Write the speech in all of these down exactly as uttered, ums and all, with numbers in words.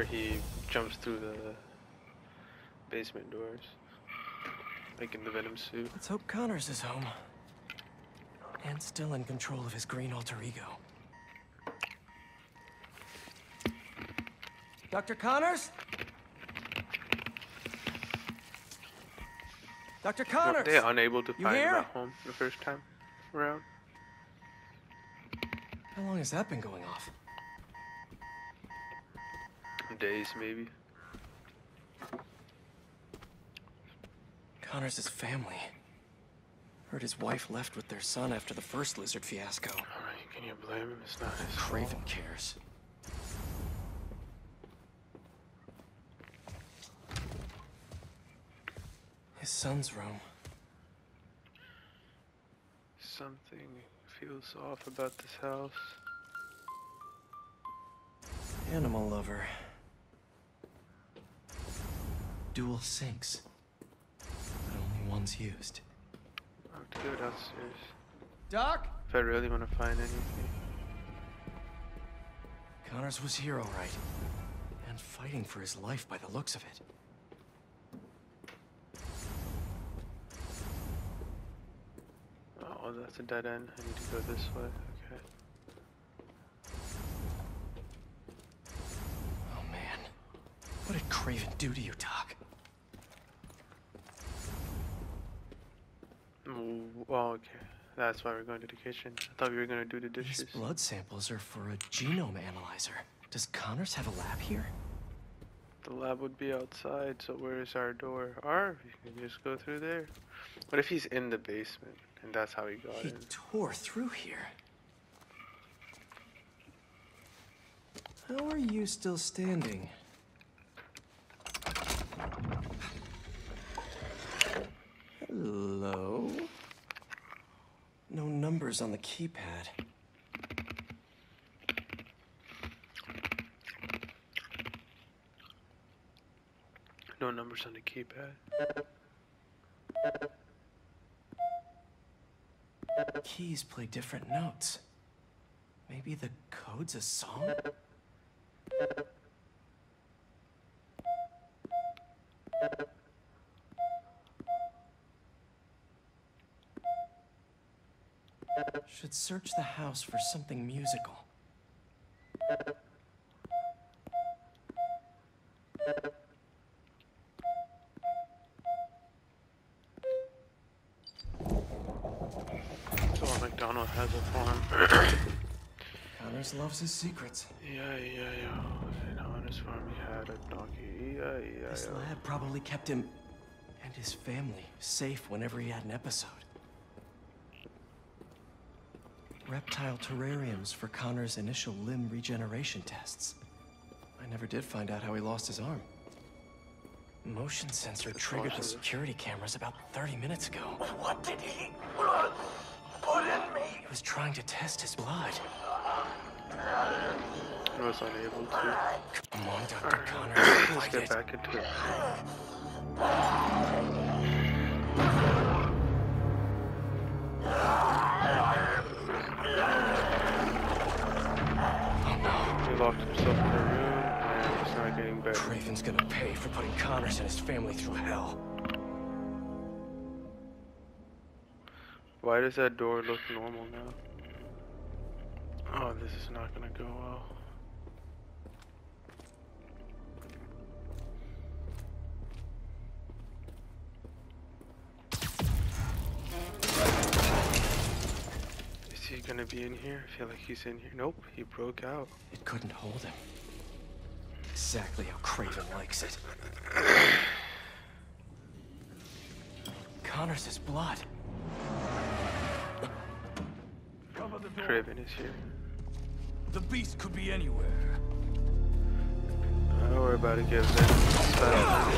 where he jumps through the basement doors, like in the Venom suit. Let's hope Connors is home. And still in control of his green alter ego. Doctor Connors? Doctor Connors! Were they unable to find him at home the first time around? How long has that been going off? Days, maybe. Connors' family. Heard his wife left with their son after the first lizard fiasco. Alright, can you blame him? It's not his fault. Kraven cares. His son's room. Something feels off about this house. Animal lover. Dual sinks. But only one's used. I'll have to go downstairs. Doc? If I really want to find anything. Connors was here all right. And fighting for his life by the looks of it. Oh, that's a dead end. I need to go this way. Okay. Oh man. What did Kraven do to you, Doc? Oh, okay. That's why we're going to the kitchen. I thought we were going to do the dishes. These blood samples are for a genome analyzer. Does Connors have a lab here? The lab would be outside, so where is our door? Or you can just go through there. What if he's in the basement? And that's how he got he in. He tore through here. How are you still standing? Hello? No numbers on the keypad. No numbers on the keypad. Keys play different notes. Maybe the code's a song? Should search the house for something musical. McDonald has a farm. Connors loves his secrets. Yeah, yeah, yeah. And on his farm he had a donkey. Yeah, yeah. This lab probably kept him and his family safe whenever he had an episode. Reptile terrariums for Connors' initial limb regeneration tests. I never did find out how he lost his arm. Motion sensor triggered the security cameras about thirty minutes ago. What did he... He was trying to test his blood. I was unable to. Come on, Doctor Connors. Let's like get it. back into it. Oh no. He locked himself in a room and he's not getting better. Kraven's gonna pay for putting Connors and his family through hell. Why does that door look normal now? Oh, this is not gonna go well. Is he gonna be in here? I feel like he's in here. Nope, he broke out. It couldn't hold him. Exactly how Kraven likes it. Connors' blood. Kraven is here. The beast could be anywhere. Oh, we're about to give them style.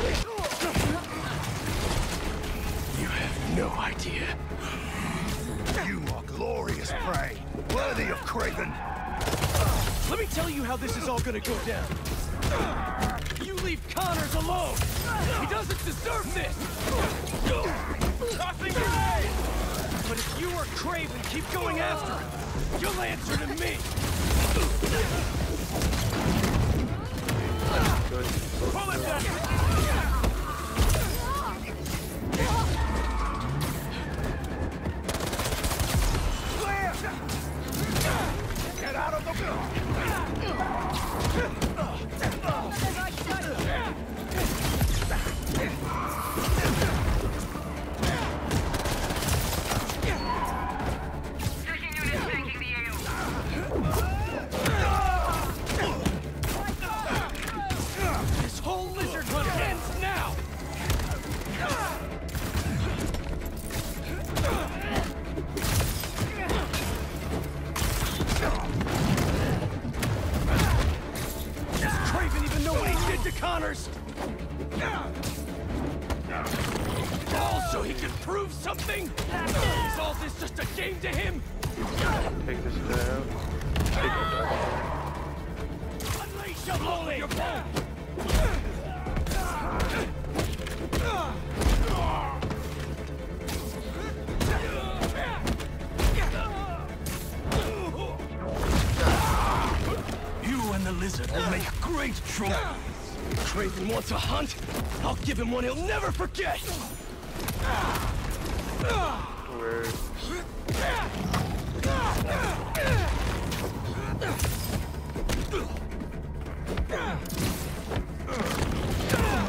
You have no idea. You are glorious prey, worthy of Kraven. Let me tell you how this is all gonna go down. You leave Connors alone. He doesn't deserve this. Nothing is. But if you are Kraven, keep going after him. You'll answer to me. good. Pull it down. Get out of the building. To Connors, all so he can prove something. Is all this just a game to him? Take this down. Take it down. Unleash him, holy! Your blood. You and the lizard will make great trouble. Kraven wants a hunt? I'll give him one he'll never forget! Where?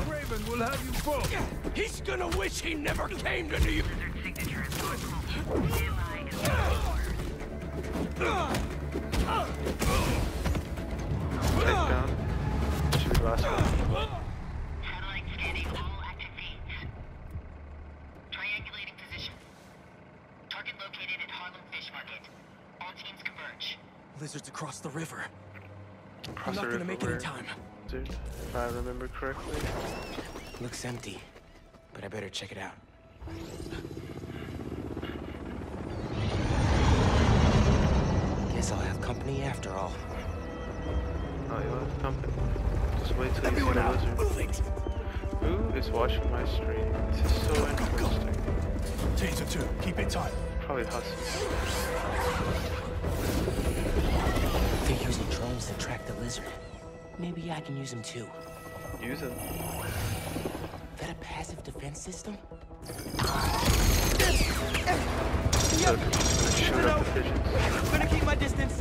Kraven will have you both! He's gonna wish he never came to New York! Signature is going to satellite scanning all active beams. Triangulating position. Target located at Harlem Fish Market. All teams converge. Lizards across the river. Across I'm not gonna make it in time. Dude, if I remember correctly. Looks empty, but I better check it out. Guess I'll have company after all. Oh, you'll have company. Just wait till everyone you see the lizard. Who is watching my stream? This is so go, interesting. Teams of two, keep it tight. Probably Hustle. They're using drones to track the lizard. Maybe I can use them too. Use them? Is that a passive defense system? Yep. Shoot up the fishes. I'm gonna keep my distance.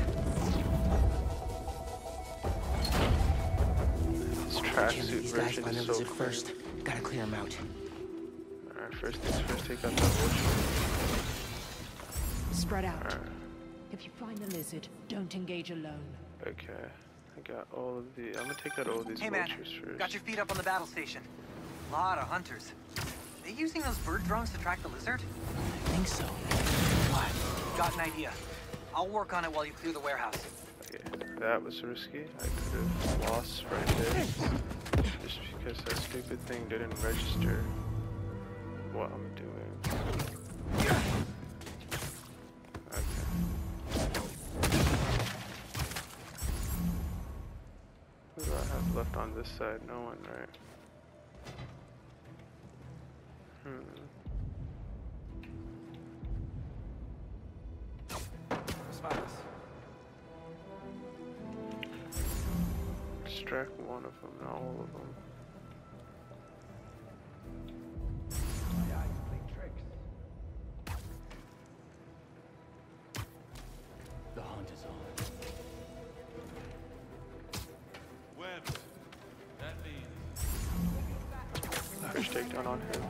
Kill these guys by the lizard first. Gotta clear them out. Alright, first things first, take out the lizard. Spread out. Right. If you find the lizard, don't engage alone. Okay, I got all of the. I'm gonna take out all of these hey, man. First. Got your feet up on the battle station. A lot of hunters. Are they using those bird drones to track the lizard? I think so. What? Got an idea. I'll work on it while you clear the warehouse. That was risky. I could have lost right there. Just because that stupid thing didn't register what I'm doing. Okay. Who do I have left on this side? No one, right? Hmm. Spies. Extract one of them, not all of them. My eyes play tricks. The hunt is on. Web. That means. First takedown on him.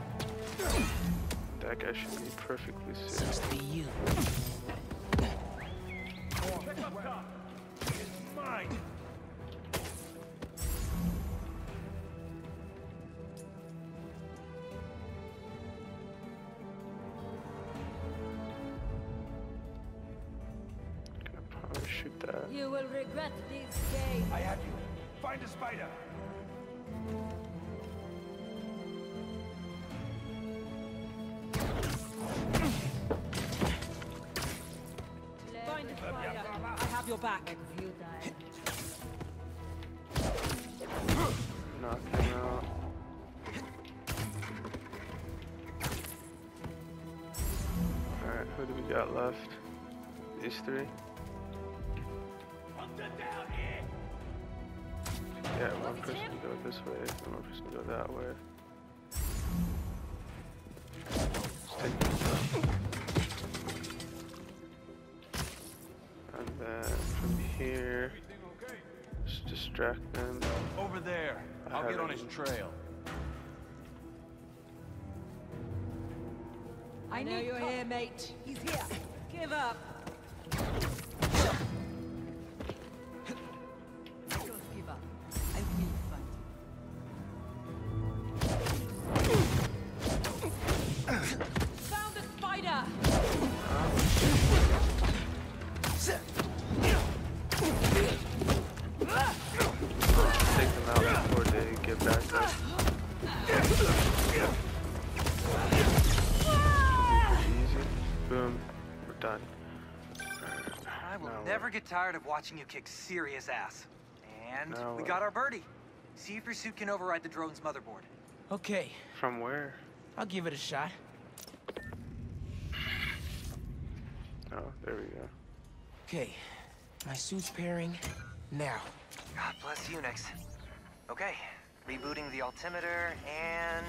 That guy should be perfectly safe. Seems to be you. Check up top. It's mine. You will regret these days. I have you. Find a spider. Find a spider. I have your back. Nothing out. Alright, who do we got left? These three? Yeah, well, if it's gonna go this way, I don't know if it's gonna go that way. Let's take this up. And then from here, just distract them. Over there. I I'll get on his trail. I know you're here, mate. He's here. Give up. Tired of watching you kick serious ass. And no, we got our birdie. See if your suit can override the drone's motherboard. Okay. From where? I'll give it a shot. Oh, there we go. Okay. My suit's pairing now. God bless you, Nix. Okay. Rebooting the altimeter and...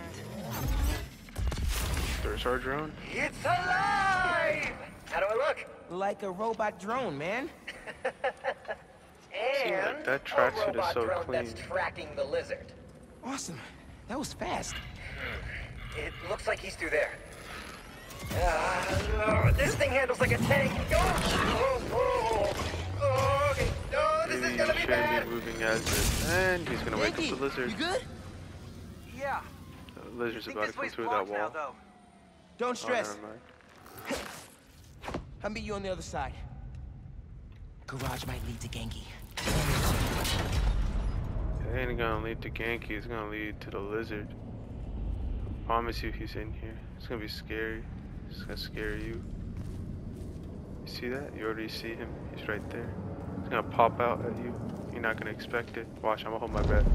There's our drone. It's alive! How do I look? Like a robot drone, man. And see, that tracksuit is so clean. That's tracking the lizard. Awesome. That was fast. It looks like he's through there. Uh, this thing handles like a tank. Oh, oh, oh. Okay. Oh, this is gonna be bad. Moving as is. And he's gonna wake up the lizard. You good? Yeah. The lizard's about to come through that wall. Now, don't stress. Oh, I'll meet you on the other side. Garage might lead to Genki. It ain't gonna lead to Genki, it's gonna lead to the lizard. I promise you he's in here. It's gonna be scary. It's gonna scare you. You see that? You already see him. He's right there. He's gonna pop out at you. You're not gonna expect it. Watch, I'm gonna hold my breath.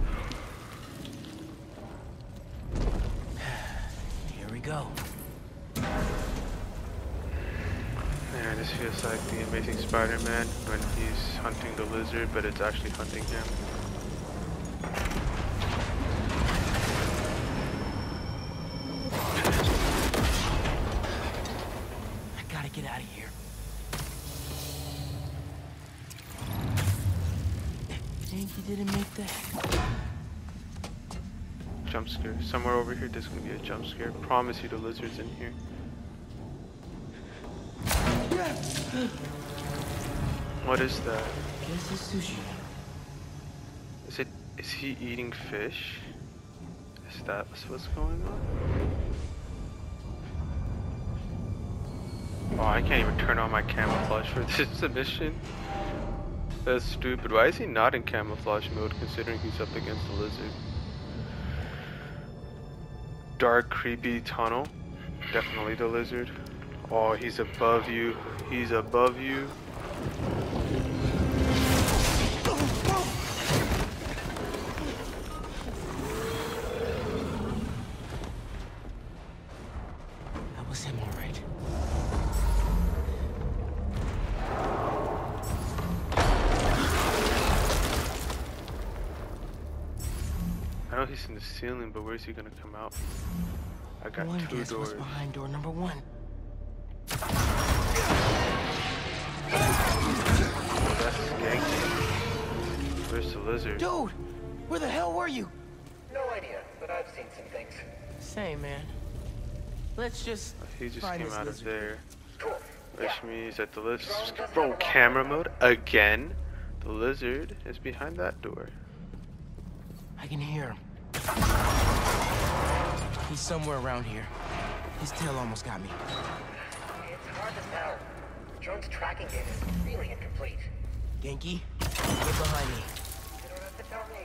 Here we go. Man, this feels like the Amazing Spider-Man when he's hunting the lizard, but it's actually hunting him. I gotta get out of here. Genki didn't make that. Jump scare. Somewhere over here, there's gonna be a jump scare. Promise you the lizard's in here. What is that? Guess it's sushi. Is it? Is he eating fish? Is that what's going on? Oh, I can't even turn on my camouflage for this mission. That's stupid. Why is he not in camouflage mode considering he's up against the lizard? Dark, creepy tunnel. Definitely the lizard. Oh, he's above you. He's above you. That was him, all right. I know he's in the ceiling, but where's he gonna come out? I got one two doors. Behind door number one. Where's the lizard? Dude! Where the hell were you? No idea, but I've seen some things. Same, man. Let's just... He just came out of there. Cool. Which yeah. means that the lizard... Bro, camera mode again? The lizard is behind that door. I can hear him. He's somewhere around here. His tail almost got me. It's hard to tell. The drone's tracking data is really incomplete. Genki, get behind me. You don't have to tell me.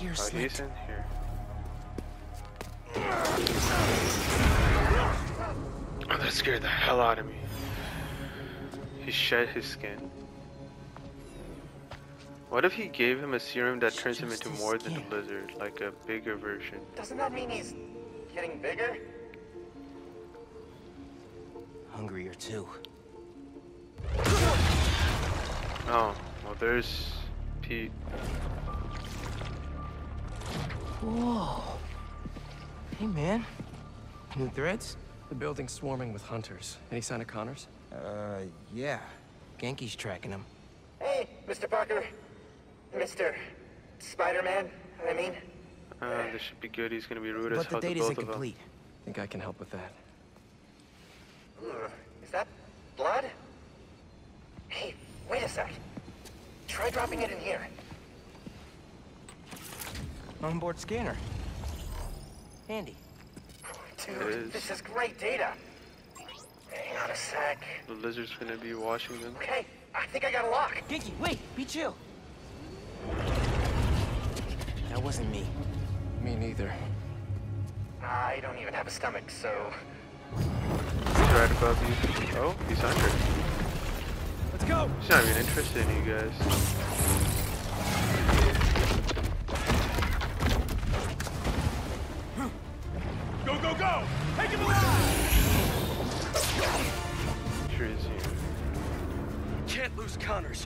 Gear oh, he's in here. Oh, that scared the hell out of me. He shed his skin. What if he gave him a serum that turns him into more than a lizard, like a bigger version? Doesn't that mean he's getting bigger? Hungrier too. Oh, well there's Pete. Whoa. Hey, man. New threads? The building's swarming with hunters. Any sign of Connors? Uh, yeah. Genki's tracking him. Hey, Mister Parker. Mister Spider-Man, I mean. Uh, this should be good. He's gonna be rude as hell to both of them. But the data isn't complete. I think I can help with that. Ugh, is that blood? Hey, wait a sec. Try dropping it in here. Onboard scanner. Handy. Dude, this is great data. Hang on a sec. The lizard's gonna be watching them. Okay, I think I got a lock. Genki, wait, be chill. That wasn't me. Me neither. I don't even have a stomach, so. He's right above you. Oh, he's under. Let's go! He's not even interested in you guys. Go, go! Take him alive! Sure is you. Can't lose Connors.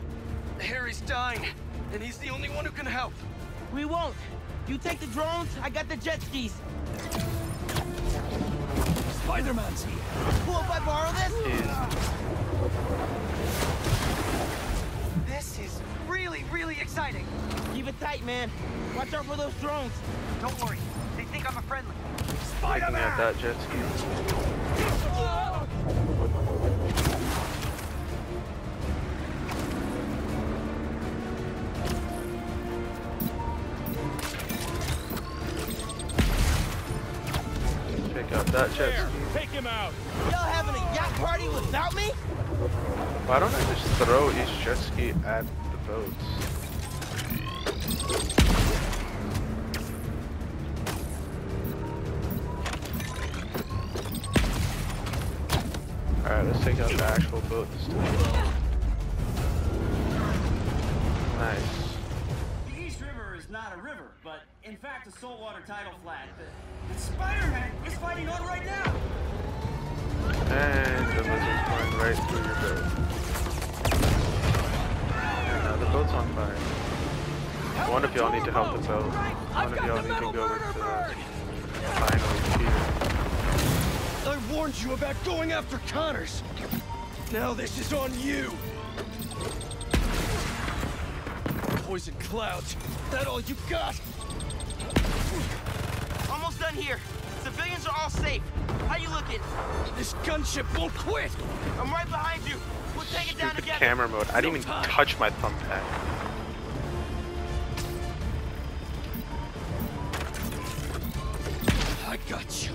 Harry's dying, and he's the only one who can help. We won't. You take the drones, I got the jet skis. Spider-Man's here. Cool if I borrow this? Yeah. This is really, really exciting. Keep it tight, man. Watch out for those drones. Don't worry. They think I'm a friendly. Looking at that jet ski. Check out that jet ski. Take him out. Y'all having a yacht party without me? Why don't I just throw each jet ski at the boats? Alright, let's take out the actual boat this time. Nice. The East River is not a river, but in fact a saltwater tidal flat. The, the Spider-Man is fighting on right now! And the lizard's going right through your boat. And now the boat's on fire. One of y'all need to help us out. One of y'all need to go with the final Peter. I warned you about going after Connors. Now this is on you. Poison clouds. That all you got? Almost done here. Civilians are all safe. How you looking? This gunship won't quit. I'm right behind you. We'll take it down together. Camera mode. I didn't even touch my thumbtack. I got you.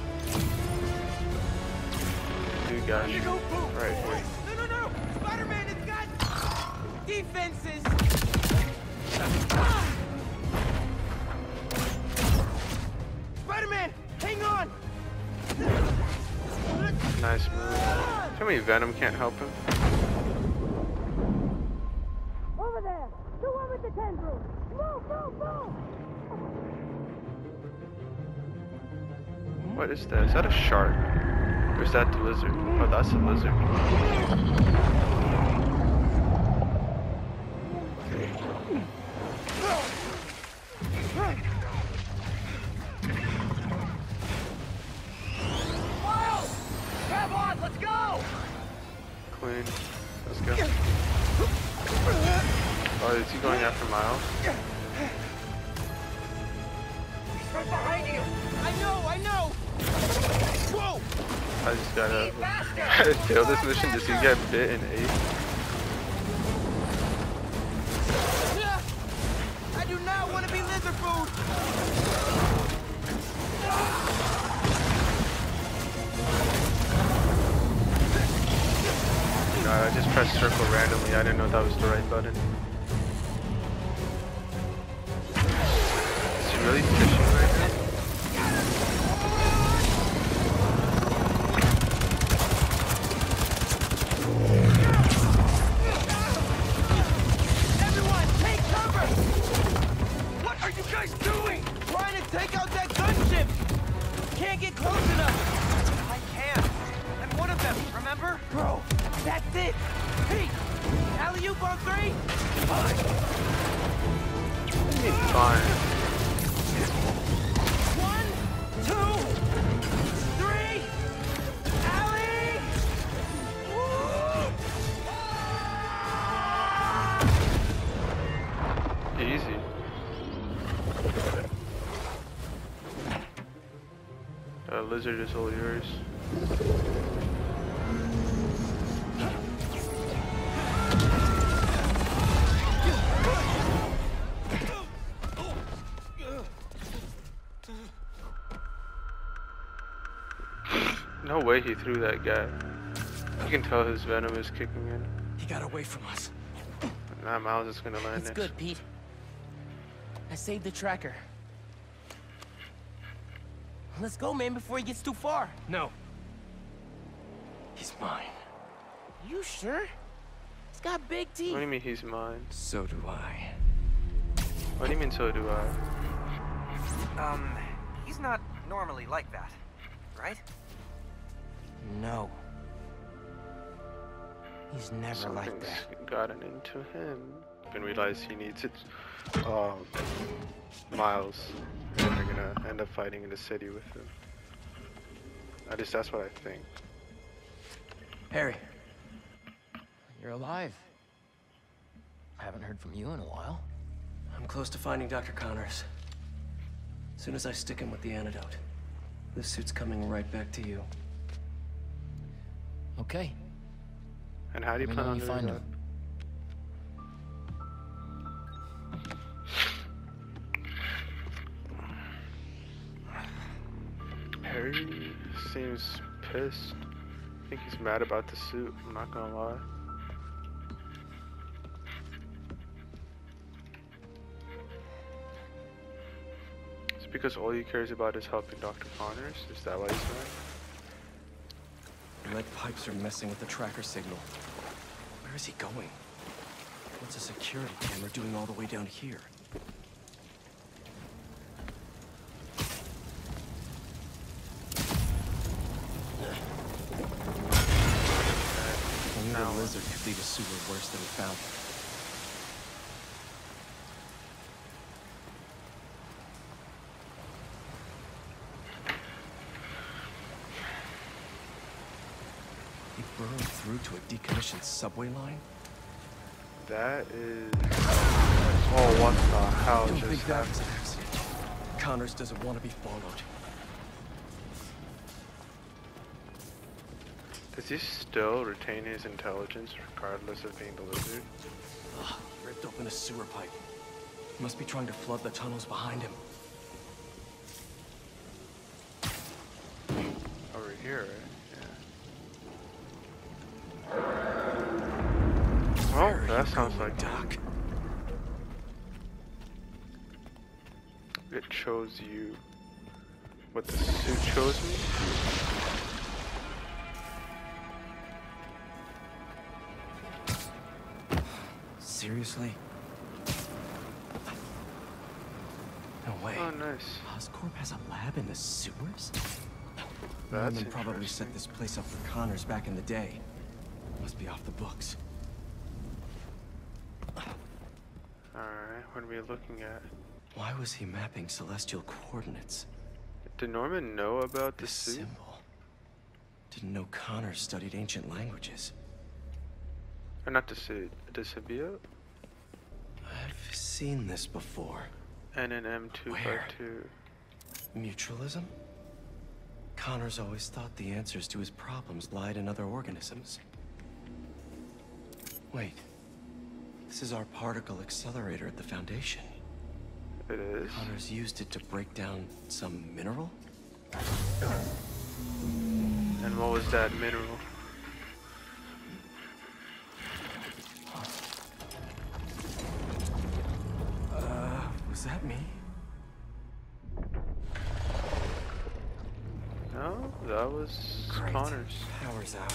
Gosh. You go, boom. Right. No, no, no! Spider-Man has got defenses! Ah! Spider-Man, hang on! Nice move. Tell me Venom can't help him. Over there! The one with the tendrils! Move, move, move! What is that? Is that a shark? Or is that the lizard? Oh, that's the lizard. Miles! Come on, let's go! Clean. Let's go. Oh, is he going after Miles? He's right behind you! I know, I know! Whoa! I just gotta fail this mission just to get bit and ate. I do not want to be lizard food. No, I just pressed circle randomly. I didn't know that was the right button. Is it really fishing right now? Fine. Uh, Lizard is all yours. No way he threw that guy. You can tell his venom is kicking in. He got away from us. Nah, Miles is gonna land next. It's good, Pete. I saved the tracker. Let's go, man, before he gets too far. No. He's mine. You sure? He's got big teeth. What do you mean he's mine? So do I. What do you mean so do I? Um, he's not normally like that, right? No. He's never Something's like that. Something's gotten into him. And realize he needs it. Um, Miles. And they're gonna end up fighting in the city with him. At least that's what I think. Harry. You're alive. I haven't heard from you in a while. I'm close to finding Doctor Connors. As soon as I stick him with the antidote, this suit's coming right back to you. Okay. And how do you plan on doing that? Harry seems pissed. I think he's mad about the suit, I'm not gonna lie. It's because all he cares about is helping Doctor Connors? Is that why he's mad? Lead pipes are messing with the tracker signal. Where is he going? What's a security camera doing all the way down here? Only the Lizard could leave a sewer worse than he found it. Through to a decommissioned subway line? That is... Oh, what the hell just happened? I don't think that was an accident. Connors doesn't want to be followed. Does he still retain his intelligence regardless of being the Lizard? Ugh, he ripped open a sewer pipe. He must be trying to flood the tunnels behind him. Over here, right? Oh, that sounds like Doc. It chose you. What the suit chose me? Seriously? No way. Oh, nice. Oscorp has a lab in the sewers? Norman probably set this place up for Connors back in the day. Must be off the books. Alright, what are we looking at? Why was he mapping celestial coordinates? Did Norman know about the symbol? Didn't know Connors studied ancient languages. Or not the suit, the Sabia? I've seen this before. And an M two by two. Mutualism? Connors always thought the answers to his problems lied in other organisms. Wait. This is our particle accelerator at the Foundation. It is. Connors used it to break down some mineral? And what was that mineral? Uh, was that me? No, that was Great. Connors. Power's out.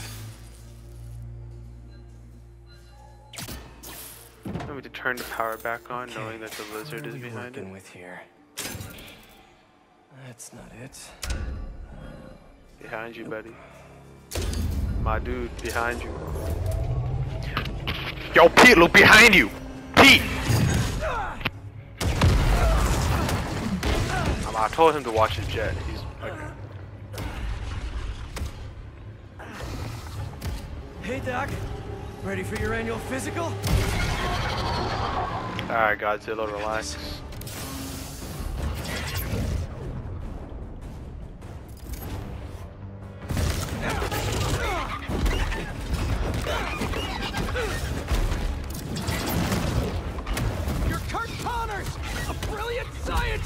We need to turn the power back on, okay. Knowing that the Lizard is behind it. With here? That's not it. Behind you, nope. Buddy. My dude, behind you. Yo, Pete, look behind you! Pete! I told him to watch his jet. He's okay. Hey, Doc. Ready for your annual physical? Alright, Godzilla, relax.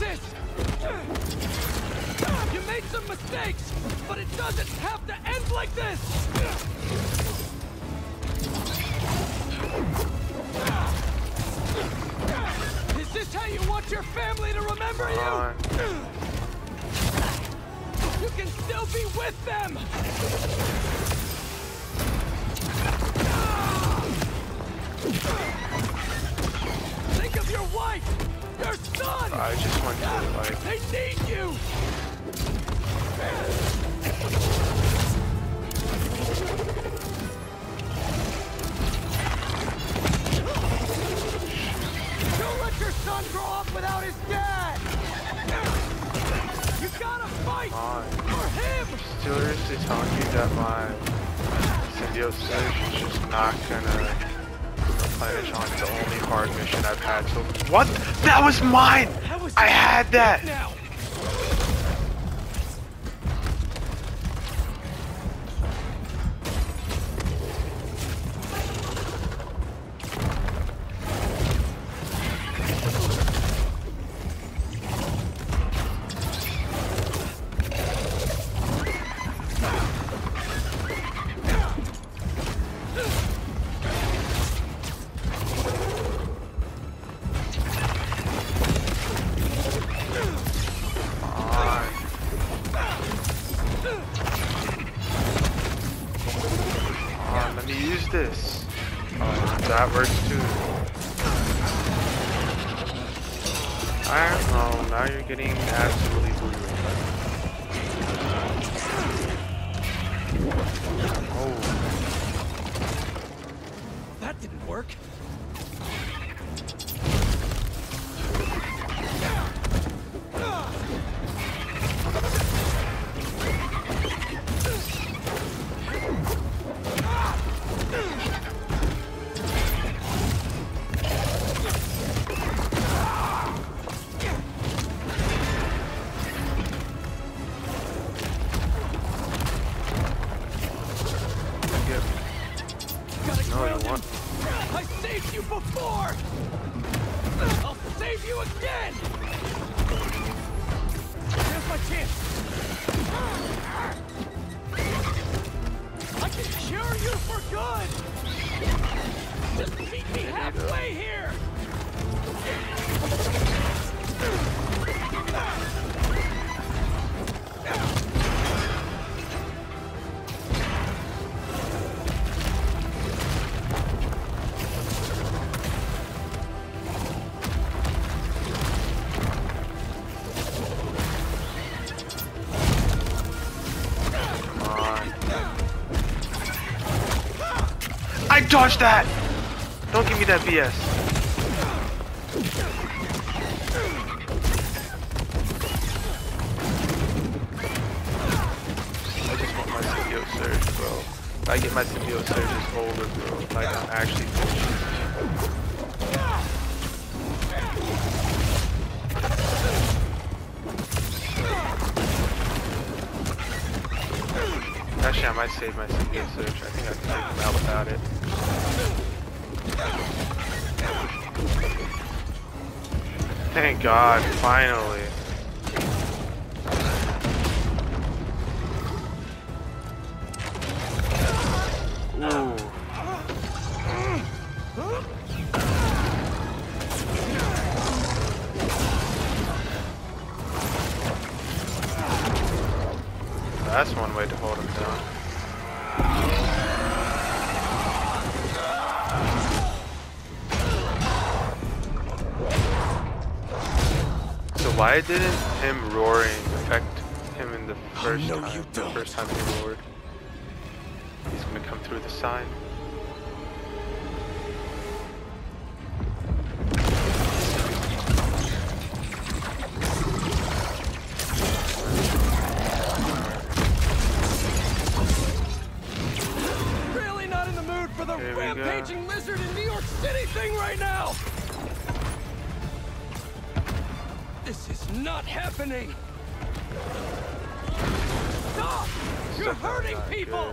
this! You made some mistakes, but it doesn't have to end like this! Is this how you want your family to remember you? Uh. You can still be with them! Think of your wife, your son. I just want to like. They need you. Don't let your son grow up without his dad. You gotta fight for him. Seriously telling you that my symbiosis is just not gonna. My mission on the only hard mission I've had so what? That was mine! That was I had that! Now. Dodge that! Don't give me that B S. I just want my symbiote surge, bro. If I get my symbiote surge, it's over, bro. Like, I'm actually bullshit. Actually, I might save my symbiote surge. I think I can take them out without it. Thank God, finally. Ooh. That's one way to hold him down. Why didn't him roaring affect him in the first no, time? The first time he roared. He's gonna come through the sign. Really not in the mood for the rampaging lizard in New York City thing right now! Not happening. Stop! You're hurting people.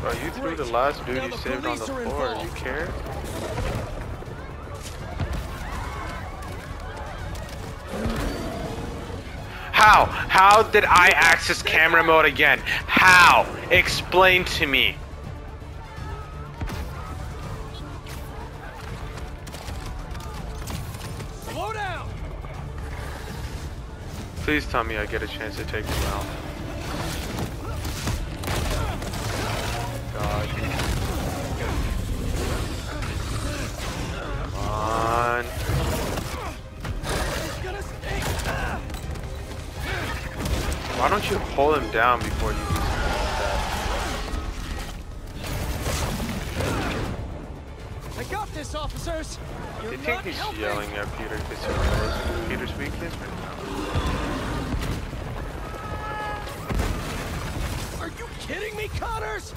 Bro, you threw the last dude you saved on the floor. Do you care? How? How did I access camera mode again? How? Explain to me. Slow down. Please tell me I get a chance to take them out. God. Come on. Why don't you hold him down before you do something like that? I got this, officers. Do you think he's helping. Yelling at Peter because he knows Peter's weakness right now? Are you kidding me, Connors?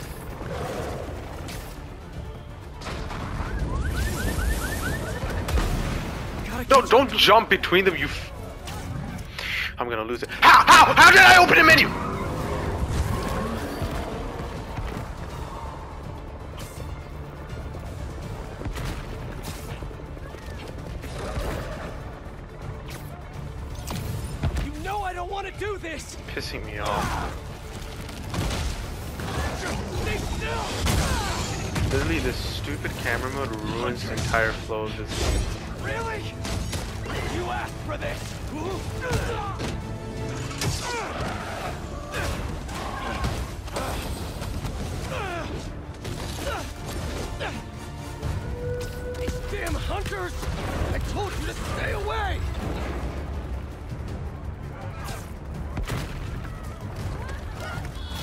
No, don't jump between them, you f I'm gonna lose it. How? How? How did I open a menu? You know I don't want to do this. Pissing me off. Literally, this stupid camera mode ruins the entire flow of this game. Really? You asked for this. These damn hunters! I told you to stay away.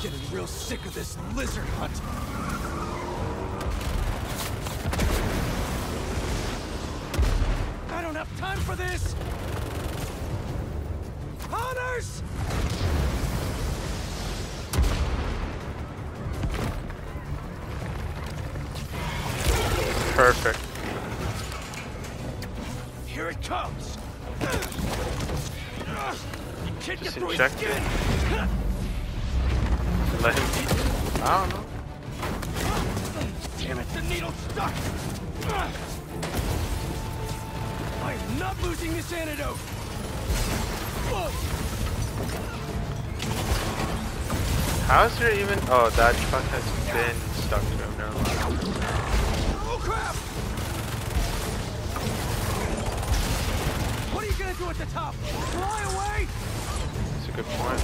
Getting real sick of this lizard hunt. I don't have time for this. Connors! Perfect. Here it comes. You can't get through his skin. Let him. I don't know. Damn it! The needle's stuck. I am not losing this antidote. How is there even? Oh, that truck has been stuck to him now. Oh crap! What are you gonna do at the top? Fly away! That's a good point.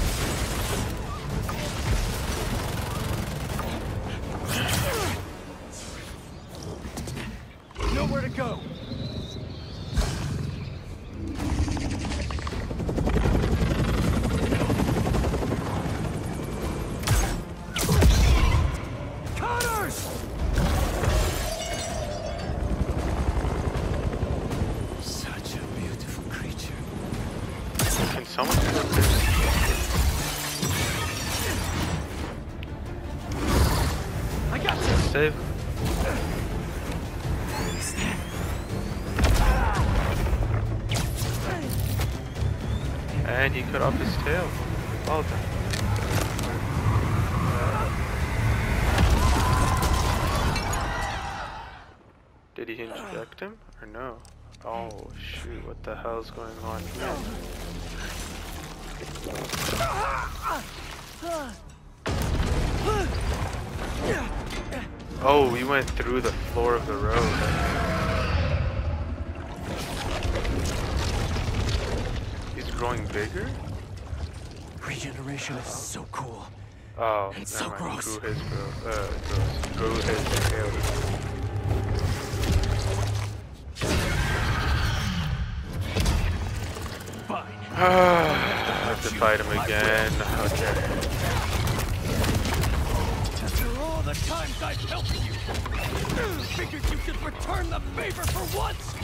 Nowhere to go. And he cut off his tail. Well done. Did he inject him or no? Oh shoot, what the hell's going on here? Oh, we went through the floor of the road. Growing bigger? Regeneration is so cool. Oh, and so gross. Grew his growth. Uh, grew his tail. Fine. I have to fight him again. Okay. After all the times I've helped you, figured you could return the favor for once.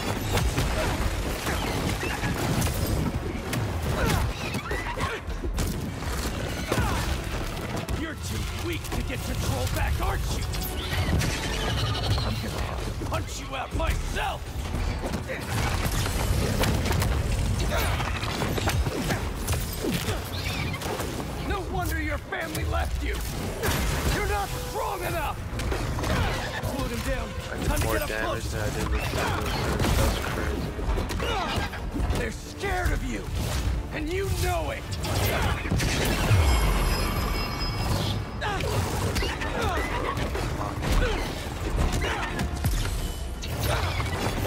You're too weak to get control back, aren't you? I'm gonna have to punch you out myself! No wonder your family left you! You're not strong enough! Slowed him down. I did Time more damage than I did with the other. That's crazy. They're scared of you! and you know it!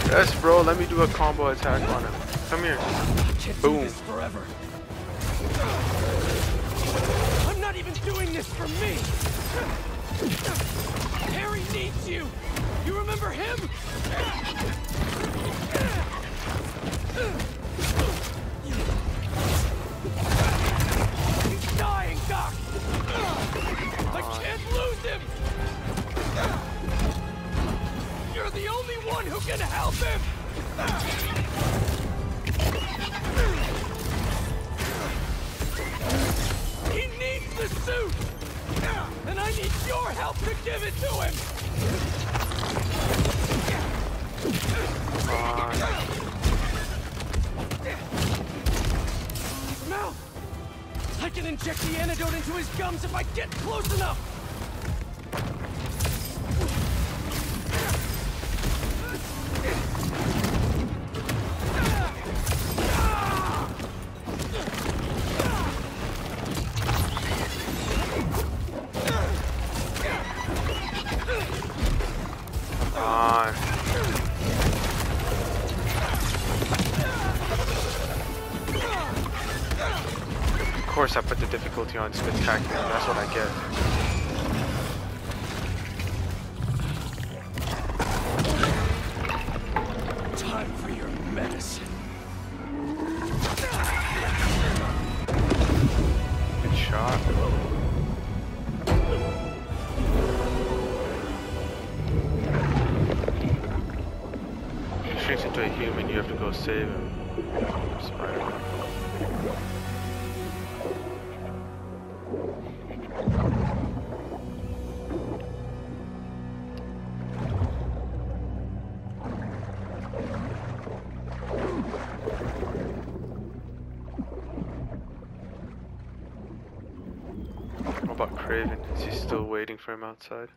Yes, bro, let me do a combo attack on him. Come here. Boom. I'm not even doing this for me! Harry needs you! You remember him? He's dying, Doc! I can't lose him! You're the only one who can help him! He needs the suit! And I need your help to give it to him! Come on. His mouth! I can inject the antidote into his gums if I get close enough! I put the difficulty on spectacular, and that's what I get. Time for your medicine. Good shot. If he shrinks into a human, you have to go save him. Spider-Man. What about Kraven? Is he still waiting for him outside?